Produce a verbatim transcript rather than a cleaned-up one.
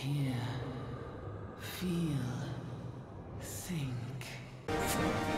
Here, feel, think.